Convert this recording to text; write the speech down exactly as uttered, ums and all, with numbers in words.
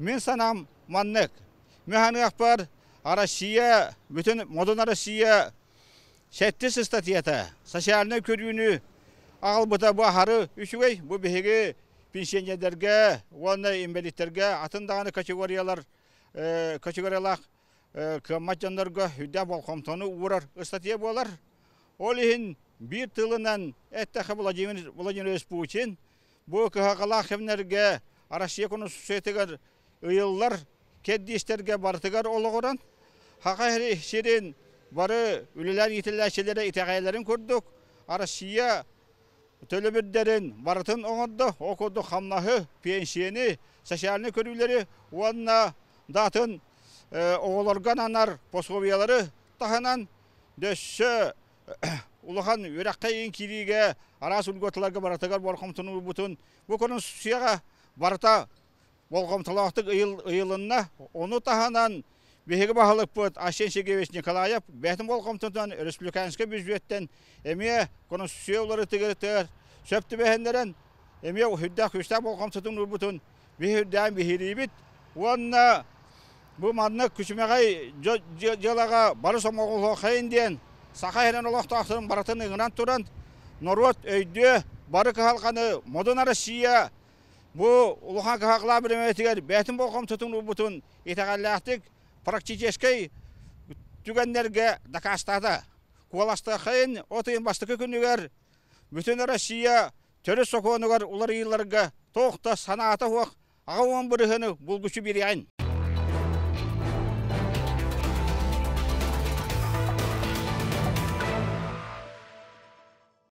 Мен санам маннек. Механы ахпар Россия, bütün modern Россия şettisi statiyete. Sosyalne körünü ağıl buta baharı üçüvey bu behege pensiyonerlerge, ona embeliklerge atın dağını kategoriyalar e, kategoriyalar e, kımatcanlarga hüdde balkamtanı uğrar statiye bolar. Olihin bir tılından etteha bulacağın Resputin bu kıhaqalaq hemnerge Россия konusu sötegar yıllar keddi işlerge bartıgar oluğuran haqayri şirin barı ülüler yetillerçilere itaqayların kurduk. Россия tölübirlerin barıtın oğundu, okudu hamlahı, pensiyeni, seçerli körüleri, onunla dağıtın e, oğulurgan anar Poskoviyaları dağınan döşü Uluhan yürekkeyin kiriğe aras ulgotalarga barıtıgar bolkomtunu butun. Bu konun suyağa barıta bolkomtalahtık yıl, yılına onu dağınan Behege bahalık put Aşen Şegevich Nikolayev, Behtim Bolkomtundan, Respublikanske büzüyetten, emiye konusiyonları tıgırtır, söptü behenlerin, emiye hüddak hüstab Bolkomtun Urbutun, Behirden Behiribit, onunla bu manlık küçümeğe celağa barısom oğulu hayin diyen, Sakayren Oğlu Tahtır'ın baratını ınan turan, Norvot öydü, barık halkanı, modern Rusya, bu Uluhan Kahakla birimetiler, Behtim Bolkomtun Urbutun, itaqallahtık, Praktikeskey tügenlerge dakastada kuvalaştığı kayın otayın bastıkı günüger bütün Rusya törü sokuğunugar ular yıllarga toğda sanatı hoğ ağavan bürühünü bulguçu bir yayın.